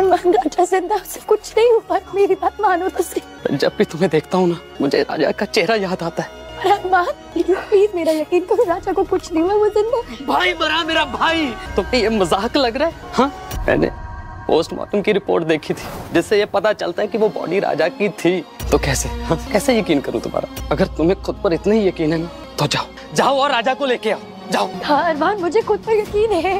अरमान राजा जिंदा, उसे कुछ नहीं हुआ। मेरी बात मानो तो सही। जब भी तुम्हें देखता हूँ ना, मुझे राजा का चेहरा याद आता है। प्लीज मेरा यकीन करो, राजा को कुछ नहीं हुआ, वो जिंदा। भाई बरा मेरा भाई, तुम्हें ये मजाक लग रहा है? हाँ, मैंने पोस्टमार्टम की रिपोर्ट देखी थी जिससे ये पता चलता है कि वो बॉडी राजा की थी। तो कैसे कैसे यकीन करूँ तुम्हारा? अगर तुम्हें खुद पर इतना ही यकीन है ना, तो जाओ जाओ और राजा को लेके आओ। जाओ। हाँ अरमान, मुझे खुद पर यकीन है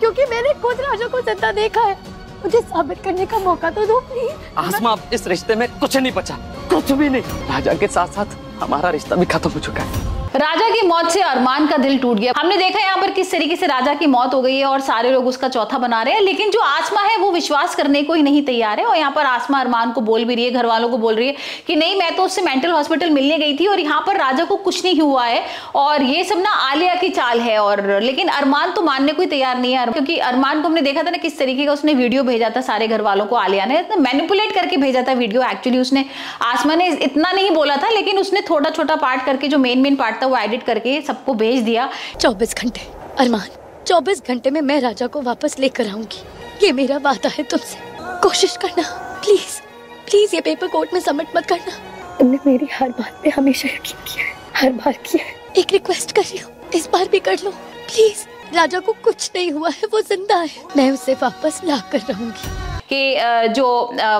क्योंकि मैंने खुद राजा को जिंदा देखा है। मुझे साबित करने का मौका तो दो प्लीज। आसमा, अब इस रिश्ते में कुछ नहीं बचा, कुछ भी नहीं। राजा के साथ साथ हमारा रिश्ता भी खत्म हो चुका है। राजा की मौत से अरमान का दिल टूट गया। हमने देखा यहाँ पर किस तरीके से राजा की मौत हो गई है और सारे लोग उसका चौथा बना रहे हैं, लेकिन जो आसमा है वो विश्वास करने को ही नहीं तैयार है। और यहाँ पर आसमा अरमान को बोल भी रही है, घर वालों को बोल रही है कि नहीं, मैं तो उससे मेंटल हॉस्पिटल मिलने गई थी और यहाँ पर राजा को कुछ नहीं हुआ है और ये सब ना आलिया की चाल है। और लेकिन अरमान तो मानने को ही तैयार नहीं है, क्योंकि अरमान को हमने देखा था ना किस तरीके का उसने वीडियो भेजा था सारे घर वालों को। आलिया ने मैनिपुलेट करके भेजा था वीडियो। एक्चुअली उसने, आसमा ने इतना नहीं बोला था, लेकिन उसने छोटा छोटा पार्ट करके जो मेन पार्ट वो एडिट करके सबको भेज दिया। 24 घंटे अरमान, 24 घंटे में मैं राजा को वापस लेकर आऊंगी, ये मेरा वादा है तुमसे। कोशिश करना प्लीज, प्लीज ये पेपर कोर्ट में सबमिट मत करना। तुमने मेरी हर बात पे हमेशा यकीन किया है, हर बार किया है। एक रिक्वेस्ट कर रही हूँ, इस बार भी कर लो प्लीज। राजा को कुछ नहीं हुआ है, वो जिंदा है। मैं उसे वापस ला कर रहूंगी। कि जो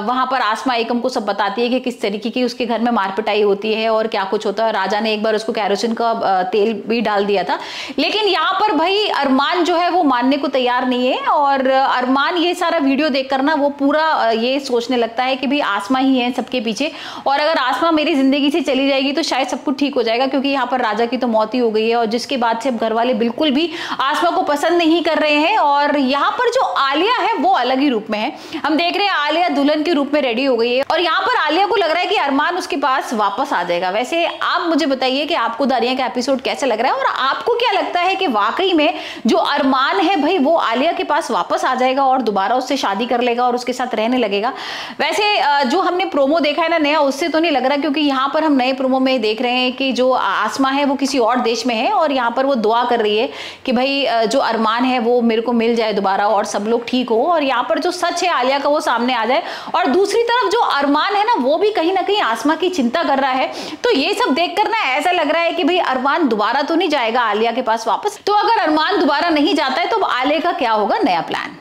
वहाँ पर आसमा एकम को सब बताती है कि किस तरीके की उसके घर में मारपिटाई होती है और क्या कुछ होता है। राजा ने एक बार उसको कैरोसिन का तेल भी डाल दिया था। लेकिन यहाँ पर भाई अरमान जो है वो मानने को तैयार नहीं है और अरमान ये सारा वीडियो देखकर ना वो पूरा ये सोचने लगता है कि भाई आसमा ही है सबके पीछे, और अगर आसमा मेरी जिंदगी से चली जाएगी तो शायद सब कुछ ठीक हो जाएगा, क्योंकि यहाँ पर राजा की तो मौत ही हो गई है। और जिसके बाद से अब घर वाले बिल्कुल भी आसमा को पसंद नहीं कर रहे हैं। और यहाँ पर जो आलिया है वो अलग ही रूप में है। हम देख रहे हैं आलिया दुल्हन के रूप में रेडी हो गई है और यहाँ पर आलिया को लग रहा है कि अरमान उसके पास वापस आ जाएगा। वैसे आप मुझे बताइए कि आपको उड़ारियाँ का एपिसोड कैसा लग रहा है और आपको क्या लगता है कि वाकई में जो अरमान है भाई वो आलिया के पास वापस आ जाएगा और दोबारा उससे शादी कर लेगा और उसके साथ रहने लगेगा? वैसे जो हमने प्रोमो देखा है ना नया, उससे तो नहीं लग रहा, क्योंकि यहाँ पर हम नए प्रोमो में देख रहे हैं कि जो आसमा है वो किसी और देश में है और यहाँ पर वो दुआ कर रही है कि भाई जो अरमान है वो मेरे को मिल जाए दोबारा और सब लोग ठीक हो और यहाँ पर जो सच है आलिया का वो सामने आ जाए। और दूसरी तरफ जो अरमान है ना वो भी कहीं ना कहीं आसमा की चिंता कर रहा है। तो ये सब देखकर ना ऐसा लग रहा है कि भाई अरमान दोबारा तो नहीं जाएगा आलिया के पास वापस। तो अगर अरमान दोबारा नहीं जाता है तो आलिया का क्या होगा नया प्लान?